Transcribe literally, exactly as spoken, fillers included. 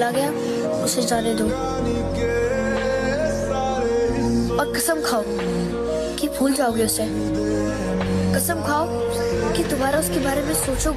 चला गया, उसे जाने दो और कसम खाओ कि भूल जाओगे उसे। कसम खाओ कि दोबारा उसके बारे में सोचोगे।